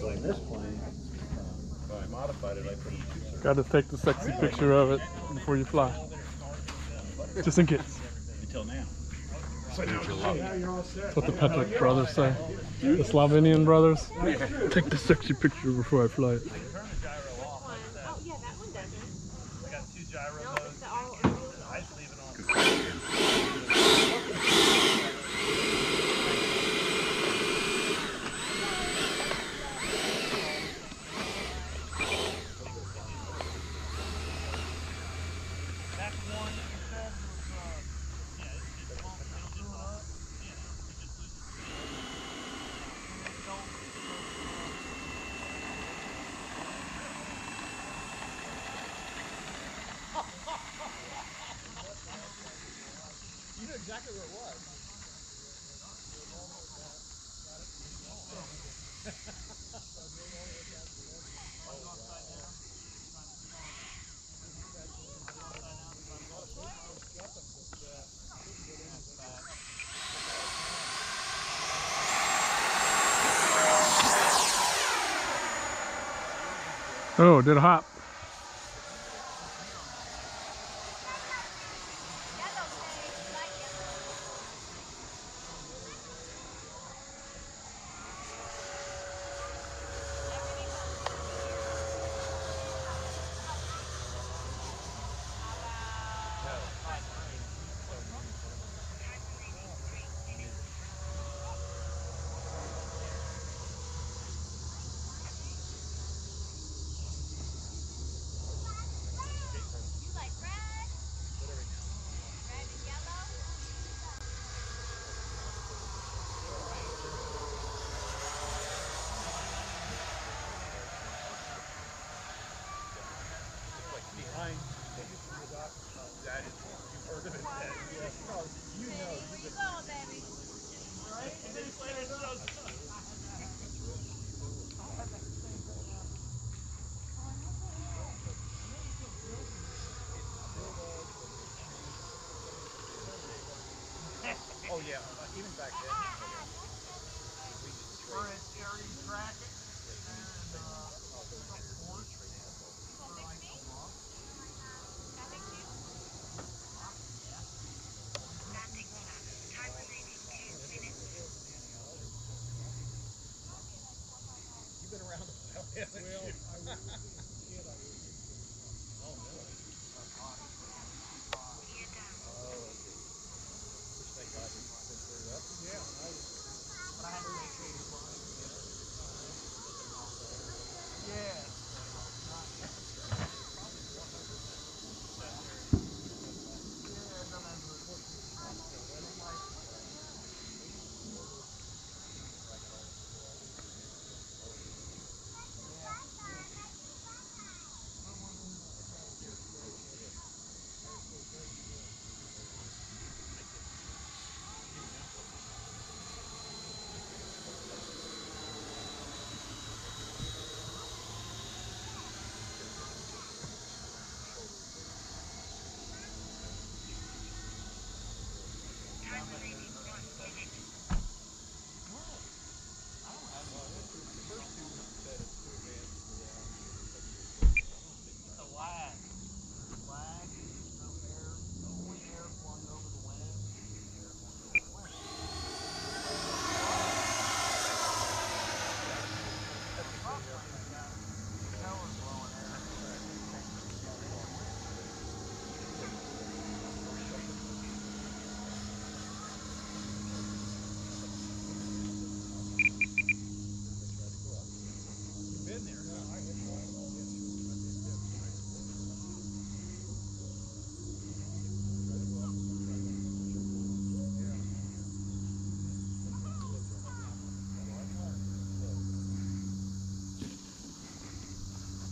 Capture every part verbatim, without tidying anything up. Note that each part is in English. But I missed playing. So I modified it. I put it. Got to take the sexy picture of it before you fly. Just in case. Until now. So now you're all set. That's what the Petričič brothers say. The Slovenian brothers. Take the sexy picture before I fly it. Exactly where it was. Oh, did a hop. Oh yeah, even back then. Current area traffic and uh Well, I would see it. I would. Oh, really? Oh, okay. Which they got you cleared up? Yeah, I was. But I had to make sure you were. Yeah.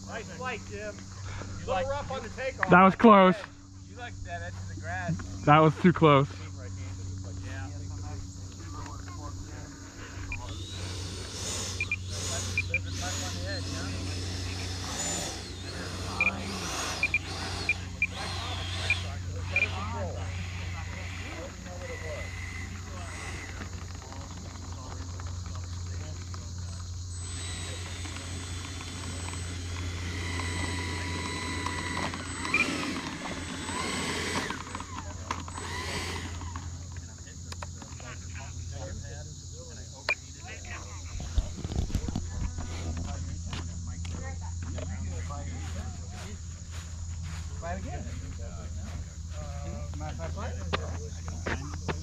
Nice flight, Jim. You look like, rough on the takeoff. That was close. You like that edge of the grass. That was too close. Try it again. Uh, my, my